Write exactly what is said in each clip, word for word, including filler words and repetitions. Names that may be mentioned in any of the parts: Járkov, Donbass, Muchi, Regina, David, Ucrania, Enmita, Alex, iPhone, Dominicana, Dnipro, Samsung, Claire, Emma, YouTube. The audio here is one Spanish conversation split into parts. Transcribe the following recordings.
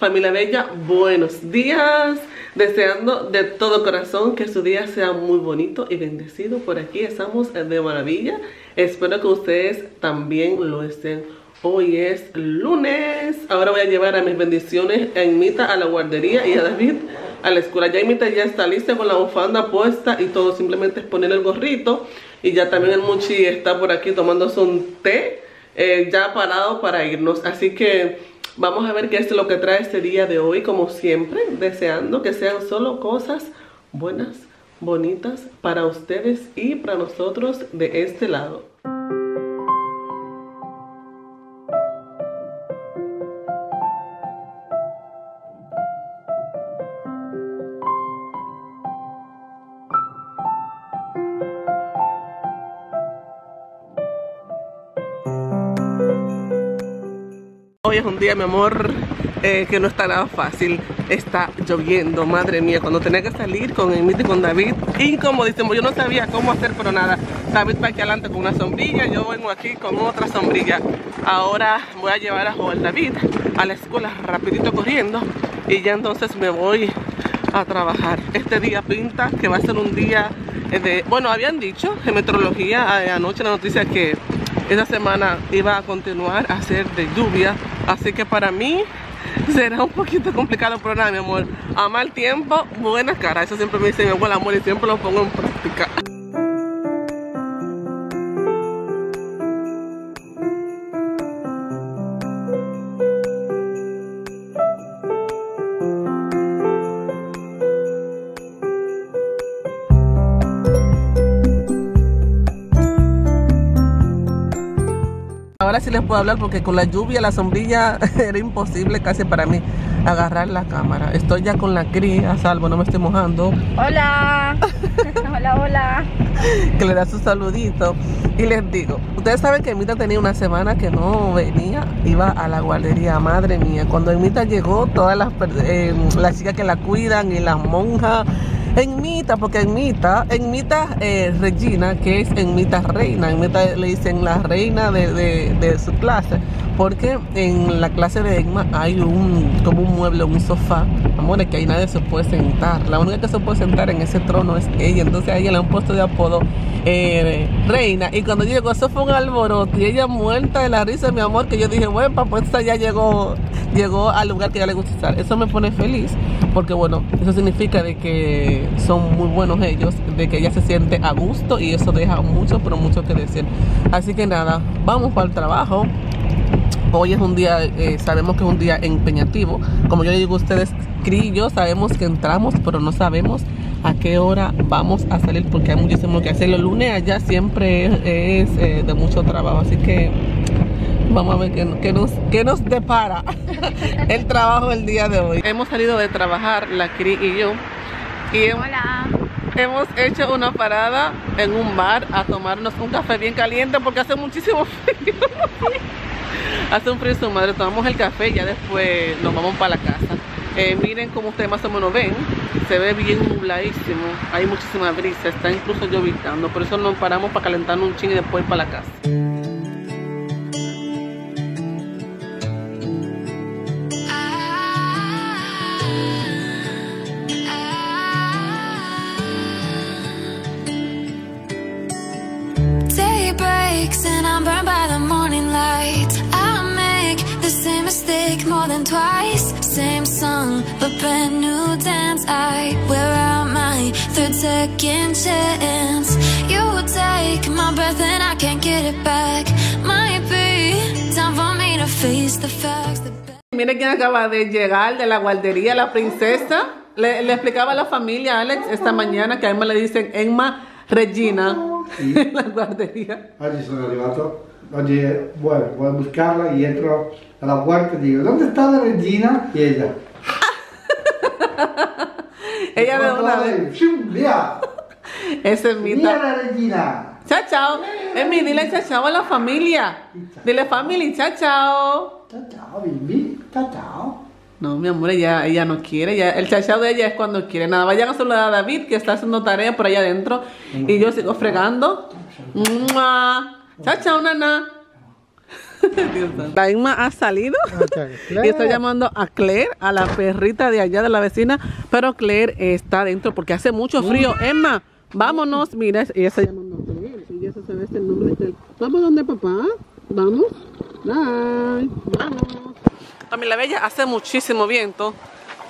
Familia bella, buenos días. Deseando de todo corazón que su día sea muy bonito y bendecido. Por aquí estamos de maravilla. Espero que ustedes también lo estén. Hoy es lunes. Ahora voy a llevar a mis bendiciones a Enmita a la guardería y a David a la escuela. Ya Enmita ya está lista con la bufanda puesta y todo. Simplemente es poner el gorrito. Y ya también el Muchi está por aquí tomándose un té. Eh, ya parado para irnos. Así que vamos a ver qué es lo que trae este día de hoy, como siempre, deseando que sean solo cosas buenas, bonitas para ustedes y para nosotros de este lado. Hoy es un día, mi amor, eh, que no está nada fácil. Está lloviendo, madre mía. Cuando tenía que salir con Emita y con David, incomodísimo. Yo no sabía cómo hacer, pero nada. David va aquí adelante con una sombrilla, yo vengo aquí con otra sombrilla. Ahora voy a llevar a Joel David a la escuela rapidito corriendo y ya entonces me voy a trabajar. Este día pinta que va a ser un día de... Bueno, habían dicho en meteorología anoche la noticia que esta semana iba a continuar a ser de lluvia, así que para mí será un poquito complicado, pero nada, mi amor, a mal tiempo, buena cara. Eso siempre me dice mi abuela, amor, y siempre lo pongo en práctica. Ahora sí les puedo hablar porque con la lluvia, la sombrilla, era imposible casi para mí agarrar la cámara. Estoy ya con la Cris a salvo, no me estoy mojando. Hola, hola, hola. Que le da su saludito. Y les digo, ustedes saben que Emita tenía una semana que no venía, iba a la guardería, madre mía. Cuando Emita llegó, todas las, eh, las chicas que la cuidan y las monjas, Enmita, porque Enmita, Enmita eh, Regina, que es Enmita Reina, Enmita le dicen la reina de, de, de su clase, porque en la clase de Emma hay un como un mueble, un sofá, amores, que ahí nadie se puede sentar, la única que se puede sentar en ese trono es ella, entonces a ella le han puesto de apodo eh, Reina, y cuando llegó eso fue un alboroto, y ella muerta de la risa, mi amor, que yo dije, bueno, papá, esta ya llegó, llegó al lugar que ya le gusta estar, eso me pone feliz, porque bueno, eso significa de que son muy buenos ellos, de que ella se siente a gusto y eso deja mucho, pero mucho que decir. Así que nada, vamos para el trabajo. Hoy es un día, eh, sabemos que es un día empeñativo. Como yo les digo a ustedes, Cris y yo sabemos que entramos, pero no sabemos a qué hora vamos a salir porque hay muchísimo que hacer. Los lunes allá siempre es, es eh, de mucho trabajo, así que vamos a ver qué, qué, nos, qué nos depara el trabajo del día de hoy. Hemos salido de trabajar, la Cris y yo. Y hemos, Hola. hemos hecho una parada en un bar a tomarnos un café bien caliente porque hace muchísimo frío. Hace un frío su madre, tomamos el café y ya después nos vamos para la casa. Eh, miren como ustedes más o menos ven, se ve bien nubladísimo, hay muchísima brisa, está incluso lloviznando, por eso nos paramos para calentarnos un chin y después para la casa. And I'm burned by the morning light. I make the same mistake more than twice. Same song, but brand new dance. I wear out my third second chance. You take my breath and I can't get it back. Might be time for me to face the facts. Mira quién acaba de llegar de la guardería, la princesa. Le, le explicaba a la familia, Alex, esta mañana que a Emma le dicen Emma Regina. Sí. La guarderia. Oggi sono arrivato, oggi vuole, vuole buscarla, io entro alla puerta e dico, dove sta la regina? E ella. Ella aveva una via. Esa es mi Mira la regina. Ciao ciao. Emmi, dile ciao ciao alla famiglia. Dile family, ciao ciao. Ciao ciao, bimbi. Ciao ciao. No, mi amor, ella, ella no quiere, ella, el chachao de ella es cuando quiere. Nada, vayan a saludar a David que está haciendo tarea por allá adentro. Y yo sigo fregando. Chachao, nana. Daima ha salido, okay, y está llamando a Claire, a la perrita de allá de la vecina, pero Claire está dentro porque hace mucho frío. Emma, vámonos. Mira, ella está llamando a Claire y ya se sabe el nombre de él. Vamos donde papá, vamos. Bye. Vamos. También la bella, hace muchísimo viento.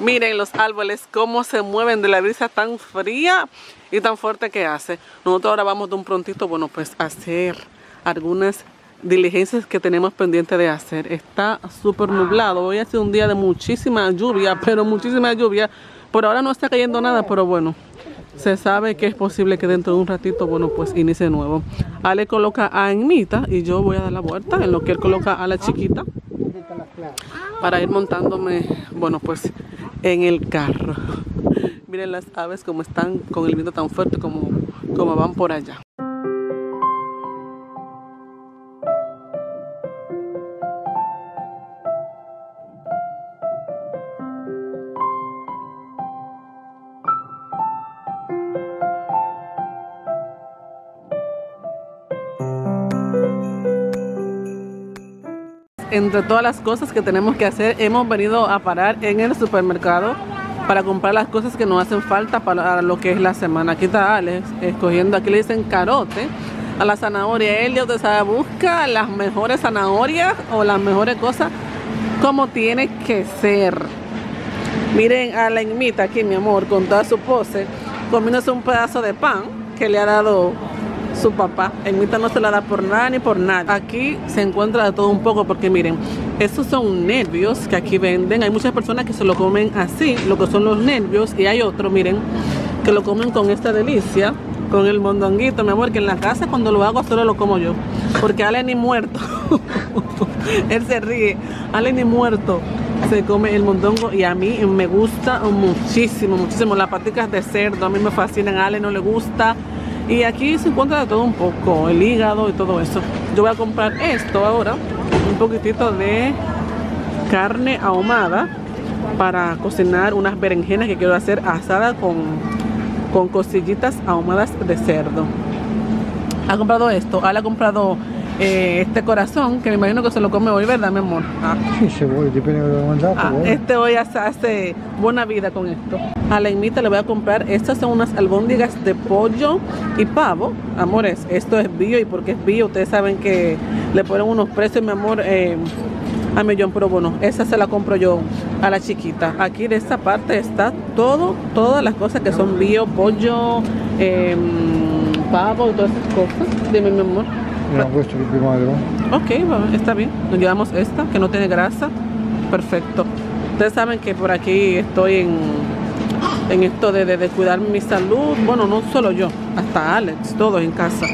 Miren los árboles cómo se mueven de la brisa tan fría y tan fuerte que hace. Nosotros ahora vamos de un prontito, bueno, pues a hacer algunas diligencias que tenemos pendiente de hacer. Está súper nublado. Hoy ha sido un día de muchísima lluvia, pero muchísima lluvia. Por ahora no está cayendo nada, pero bueno, se sabe que es posible que dentro de un ratito, bueno, pues inicie de nuevo. Ale coloca a Enmita y yo voy a dar la vuelta en lo que él coloca a la chiquita para ir montándome, bueno, pues en el carro. Miren las aves como están con el viento tan fuerte como, como van por allá. Entre todas las cosas que tenemos que hacer, hemos venido a parar en el supermercado para comprar las cosas que nos hacen falta para lo que es la semana. Aquí está Alex escogiendo, aquí le dicen carote a la zanahoria. Él ya sabe, busca las mejores zanahorias o las mejores cosas como tiene que ser. Miren a la Enmita aquí, mi amor, con toda su pose, comiéndose un pedazo de pan que le ha dado su papá. Enmita no se la da por nada ni por nada. Aquí se encuentra de todo un poco porque miren, estos son nervios que aquí venden. Hay muchas personas que se lo comen así, lo que son los nervios, y hay otros, miren, que lo comen con esta delicia, con el mondonguito, mi amor, que en la casa cuando lo hago solo lo como yo, porque Ale ni muerto. Él se ríe. Ale ni muerto se come el mondongo y a mí me gusta muchísimo, muchísimo. Las paticas de cerdo a mí me fascinan, a Ale no le gusta. Y aquí se encuentra de todo un poco, el hígado y todo eso. Yo voy a comprar esto ahora, un poquitito de carne ahumada para cocinar unas berenjenas que quiero hacer asada con, con costillitas ahumadas de cerdo. Ha comprado esto, Ale ha comprado eh, este corazón, que me imagino que se lo come hoy, ¿verdad, mi amor? Ah. Sí, seguro, yo creo que lo voy a mandar, ah, bueno. Este hoy hace buena vida con esto. A la Enmita le voy a comprar, estas son unas albóndigas de pollo y pavo. Amores, esto es bio, y porque es bio ustedes saben que le ponen unos precios, mi amor, eh, a millón. Pero bueno, esa se la compro yo a la chiquita. Aquí de esta parte está todo, todas las cosas que son bio, pollo, eh, pavo y todas esas cosas. Dime, mi amor. No, pues, primero. Ok, bueno, está bien. Nos llevamos esta que no tiene grasa. Perfecto. Ustedes saben que por aquí estoy en... en esto de, de, de cuidar mi salud, bueno, no solo yo, hasta Alex, todos en casa.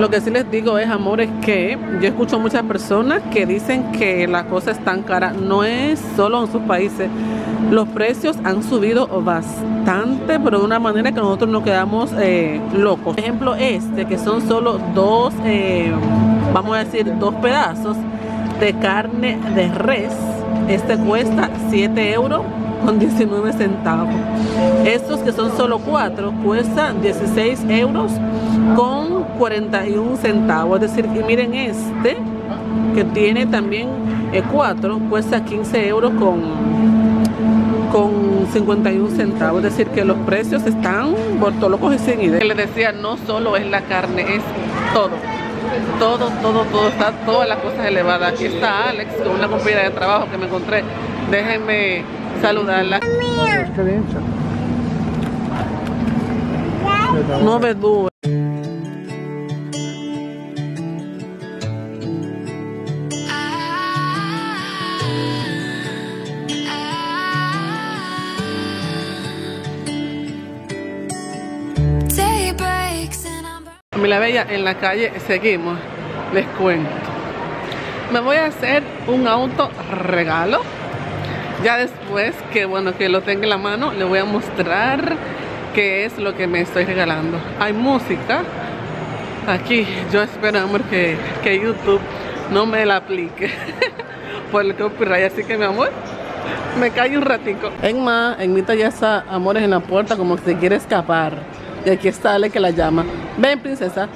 Lo que sí les digo es, amores, que yo escucho muchas personas que dicen que la cosa es tan cara. No es solo en sus países, los precios han subido bastante, pero de una manera que nosotros nos quedamos eh, locos. Por ejemplo, este, que son solo dos, eh, vamos a decir, dos pedazos de carne de res, este cuesta siete euros con diecinueve centavos. Estos que son solo cuatro cuestan dieciséis euros con cuarenta y un centavos. Es decir, que miren, este que tiene también eh, cuatro cuesta quince euros con, con cincuenta y un centavos. Es decir, que los precios están bortolocos y sin idea. Les decía, no solo es la carne, es todo. Todo, todo, todo, está todas las cosas elevadas. Aquí está Alex con una compañera de trabajo que me encontré. Déjenme saludarla. No me dudes. La bella, en la calle seguimos. Les cuento, me voy a hacer un auto regalo. Ya después que, bueno, que lo tenga en la mano, le voy a mostrar qué es lo que me estoy regalando. Hay música aquí. Yo espero, amor, que, que YouTube no me la aplique por el copyright. Así que, mi amor, me callo un ratico. Emma, Enmita ya está, amores, en la puerta, como que se quiere escapar. Y aquí está Ale que la llama. Ven, princesa.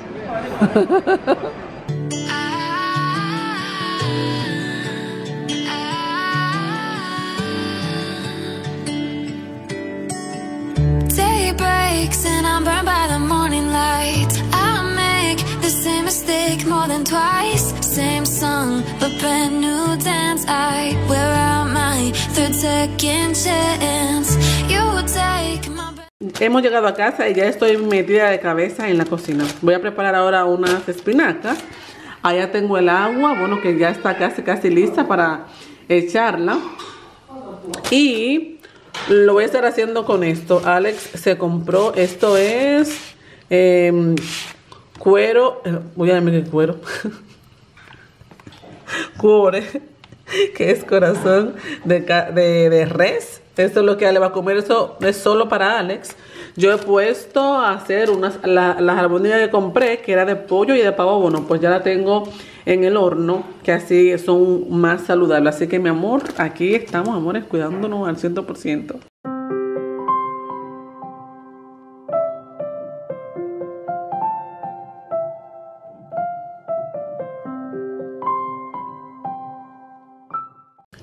day breaks and I'm burned by the morning light. I make the same mistake more than twice. Same song, but brand new dance. I wear out my third second chance. You take my... Hemos llegado a casa y ya estoy metida de cabeza en la cocina. Voy a preparar ahora unas espinacas. Allá tengo el agua, bueno, que ya está casi casi lista para echarla. Y lo voy a estar haciendo con esto. Alex se compró, esto es eh, cuero, voy a decir cuero, cuore, que es corazón de, de, de res. Esto es lo que Ale va a comer, eso es solo para Alex. Yo he puesto a hacer unas, la, las albóndigas que compré, que era de pollo y de pavo. Bueno, pues ya la tengo en el horno, que así son más saludables. Así que mi amor, aquí estamos, amores, cuidándonos al cien por ciento.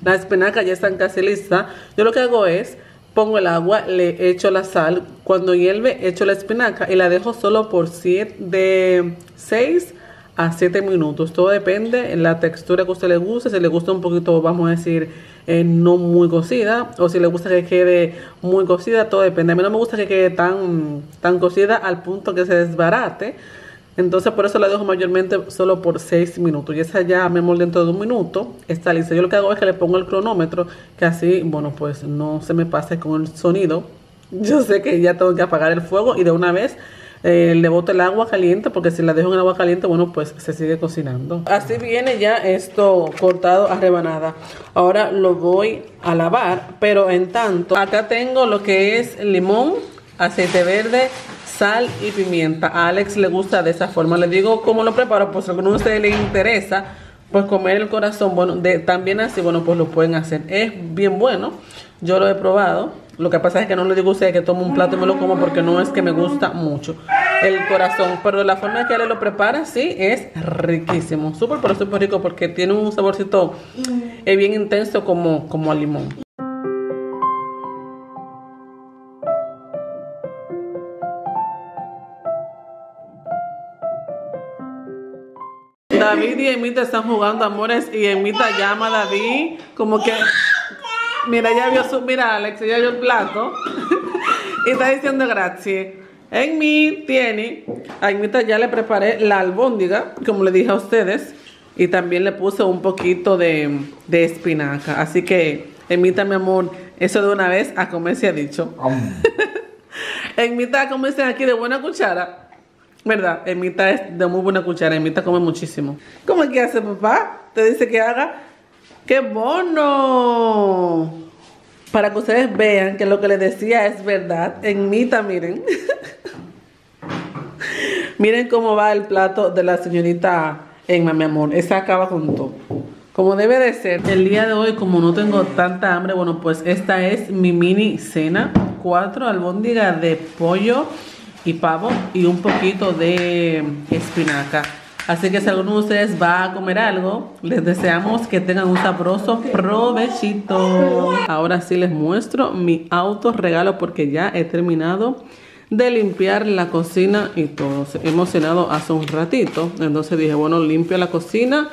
Las espinacas ya están casi listas. Yo lo que hago es, pongo el agua, le echo la sal. Cuando hierve, echo la espinaca y la dejo solo por siete, de seis a siete minutos. Todo depende de la textura que a usted le guste. Si le gusta un poquito, vamos a decir, eh, no muy cocida. O si le gusta que quede muy cocida, todo depende. A mí no me gusta que quede tan, tan cocida al punto que se desbarate. Entonces por eso la dejo mayormente solo por seis minutos. Y esa ya, mi amor, dentro de un minuto está lista. Yo lo que hago es que le pongo el cronómetro, que así, bueno, pues no se me pase con el sonido. Yo sé que ya tengo que apagar el fuego y de una vez eh, le boto el agua caliente, porque si la dejo en el agua caliente, bueno, pues se sigue cocinando. Así viene ya esto cortado a rebanada. Ahora lo voy a lavar, pero en tanto, acá tengo lo que es limón, aceite verde, sal y pimienta. A Alex le gusta de esa forma. Le digo cómo lo preparo, pues si a alguno de ustedes le interesa, pues comer el corazón, bueno, de, también así, bueno, pues lo pueden hacer. Es bien bueno, yo lo he probado. Lo que pasa es que no le digo a ustedes que tomo un plato y me lo como, porque no es que me gusta mucho el corazón. Pero la forma que Ale lo prepara, sí, es riquísimo. Súper, pero súper rico, porque tiene un saborcito eh, bien intenso como, como al limón. David y Emita están jugando, amores, y Emita llama a David como que, mira, ya vio su, mira Alex, ya vio el plato y está diciendo gracias. En mí tiene, a Emita ya le preparé la albóndiga, como le dije a ustedes, y también le puse un poquito de, de espinaca. Así que, Emita, mi amor, eso de una vez a comer se ha dicho. Emita, como dicen aquí, de buena cuchara. ¿Verdad? Emita es de muy buena cuchara. Emita come muchísimo. ¿Cómo es que hace, papá? Te dice que haga. ¡Qué bono! Para que ustedes vean que lo que les decía es verdad. Emita, miren. Miren cómo va el plato de la señorita Emma, mi amor. Esa acaba con todo, como debe de ser. El día de hoy, como no tengo tanta hambre, bueno, pues esta es mi mini cena. Cuatro albóndigas de pollo y pavo y un poquito de espinaca. Así que si alguno de ustedes va a comer algo, les deseamos que tengan un sabroso provechito. Ahora sí les muestro mi auto regalo, porque ya he terminado de limpiar la cocina y todo. Hemos cenado hace un ratito, entonces dije, bueno, limpio la cocina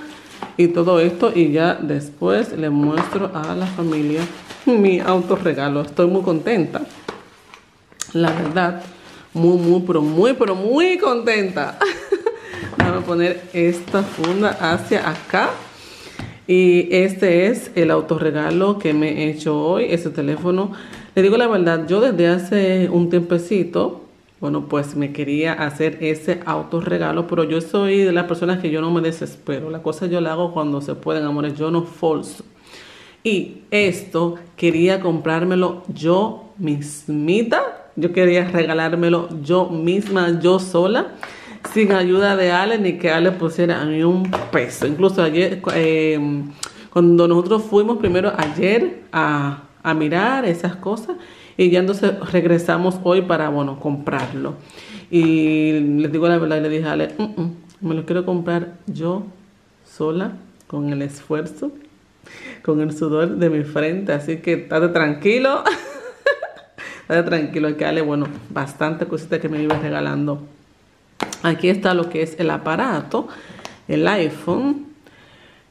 y todo esto, y ya después les muestro a la familia mi auto regalo. Estoy muy contenta, la verdad. Muy, muy, pero muy, pero muy contenta. Vamos a poner esta funda hacia acá. Y este es el autorregalo que me he hecho hoy, ese teléfono. Le digo la verdad, yo desde hace un tiempecito, bueno, pues me quería hacer ese autorregalo. Pero yo soy de las personas que yo no me desespero. La cosa yo la hago cuando se pueden, amores. Yo no forzo. Y esto quería comprármelo yo mismita. Yo quería regalármelo yo misma, yo sola, sin ayuda de Ale, ni que Ale pusiera a mí un peso. Incluso ayer, eh, cuando nosotros fuimos primero ayer a, a mirar esas cosas, y ya entonces regresamos hoy para, bueno, comprarlo. Y les digo la verdad, le dije a Ale, mm -mm, me lo quiero comprar yo sola, con el esfuerzo, con el sudor de mi frente, así que estate tranquilo. Está tranquilo, que Ale, bueno, bastante cosita que me iba regalando. Aquí está lo que es el aparato, el iPhone.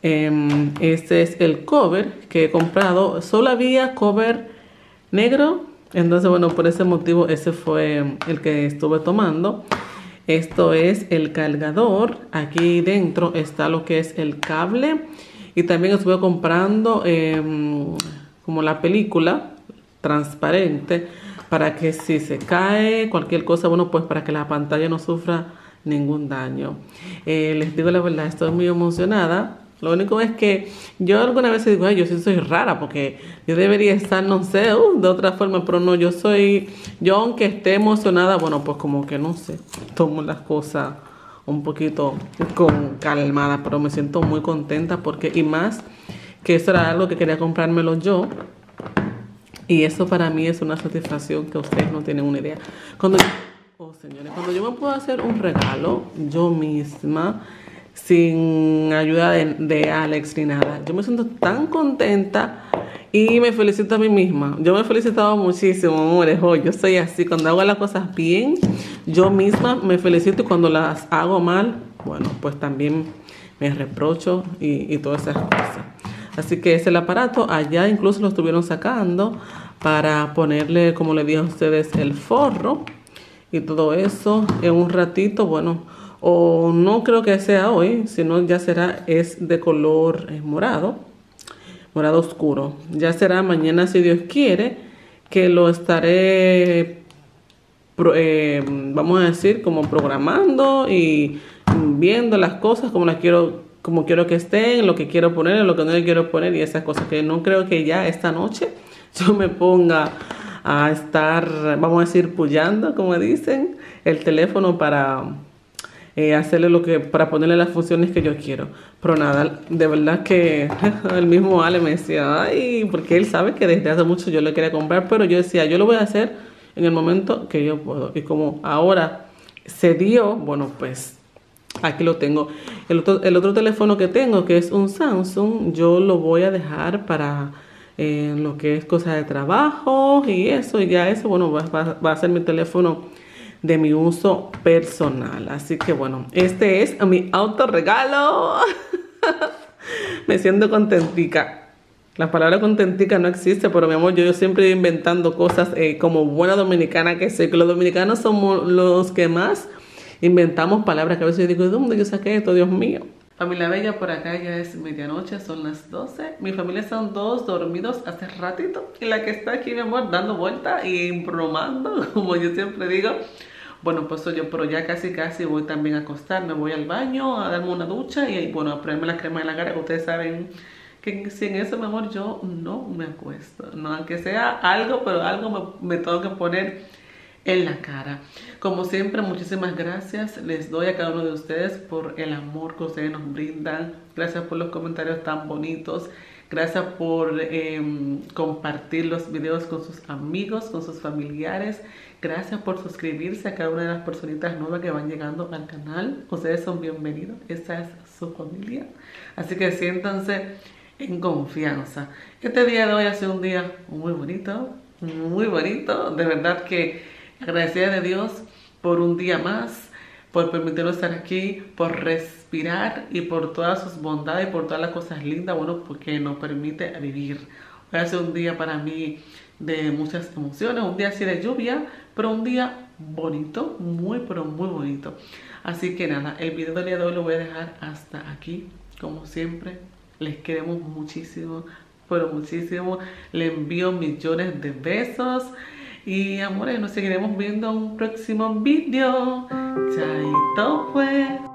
Um, este es el cover que he comprado. Solo había cover negro, entonces bueno, por ese motivo ese fue el que estuve tomando. Esto es el cargador. Aquí dentro está lo que es el cable. Y también estuve comprando um, como la película transparente, para que si se cae cualquier cosa, bueno, pues para que la pantalla no sufra ningún daño. eh, Les digo la verdad, estoy muy emocionada. Lo único es que yo alguna vez digo, ay, yo sí soy rara, porque yo debería estar, no sé, uh, de otra forma, pero no, yo soy, yo aunque esté emocionada, bueno, pues como que no sé, tomo las cosas un poquito con calmada, pero me siento muy contenta porque, y más, que eso era algo que quería comprármelo yo. Y eso para mí es una satisfacción que ustedes no tienen una idea. Cuando, oh, señores, cuando yo me puedo hacer un regalo yo misma, sin ayuda de, de Alex ni nada, yo me siento tan contenta y me felicito a mí misma. Yo me he felicitado muchísimo, amores. Oh, yo soy así, cuando hago las cosas bien, yo misma me felicito, y cuando las hago mal, bueno, pues también me reprocho y, y todas esas cosas. Así que es el aparato. Allá incluso lo estuvieron sacando para ponerle, como le dije a ustedes, el forro y todo eso. En un ratito, bueno, o no creo que sea hoy, sino ya será, es de color morado, morado oscuro. Ya será mañana, si Dios quiere, que lo estaré, eh, vamos a decir, como programando y viendo las cosas como las quiero, como quiero que estén, lo que quiero poner, lo que no quiero poner y esas cosas. Que no creo que ya esta noche yo me ponga a estar, vamos a decir, puyando, como dicen, el teléfono para... Eh, hacerle lo que, para ponerle las funciones que yo quiero. Pero nada, de verdad que el mismo Ale me decía, ay, porque él sabe que desde hace mucho yo lo quería comprar, pero yo decía, yo lo voy a hacer en el momento que yo puedo. Y como ahora se dio, bueno, pues aquí lo tengo. El otro, el otro teléfono que tengo, que es un Samsung, yo lo voy a dejar para eh, lo que es cosa de trabajo y eso, y ya eso, bueno, va, va, va a ser mi teléfono de mi uso personal. Así que bueno, este es mi autorregalo. Me siento contentica. La palabra contentica no existe, pero mi amor, yo, yo siempre inventando cosas, eh, como buena dominicana que soy, que los dominicanos somos los que más inventamos palabras, que a veces yo digo, ¿de dónde yo saqué esto? Dios mío. Familia bella, por acá ya es medianoche, son las doce. Mi familia son dos dormidos hace ratito. Y la que está aquí, mi amor, dando vuelta y bromando, como yo siempre digo. Bueno, pues soy yo, pero ya casi casi voy también a acostarme. Voy al baño a darme una ducha y, bueno, a ponerme la crema en la cara. Ustedes saben que sin eso, mi amor, yo no me acuesto. No, aunque sea algo, pero algo me, me tengo que poner en la cara. Como siempre, muchísimas gracias les doy a cada uno de ustedes por el amor que ustedes nos brindan. Gracias por los comentarios tan bonitos. Gracias por eh, compartir los videos con sus amigos, con sus familiares. Gracias por suscribirse a cada una de las personitas nuevas que van llegando al canal. Ustedes son bienvenidos. Esta es su familia. Así que siéntanse en confianza. Este día de hoy ha sido un día muy bonito. Muy bonito. De verdad que... agradecida de Dios por un día más, por permitirnos estar aquí, por respirar y por todas sus bondades y por todas las cosas lindas, bueno, porque nos permite vivir. Hoy ha sido un día para mí de muchas emociones, un día así de lluvia, pero un día bonito, muy pero muy bonito. Así que nada, el video del día de hoy lo voy a dejar hasta aquí. Como siempre, les queremos muchísimo, pero muchísimo. Les envío millones de besos. Y amores, nos seguiremos viendo en un próximo video. Chaito pues.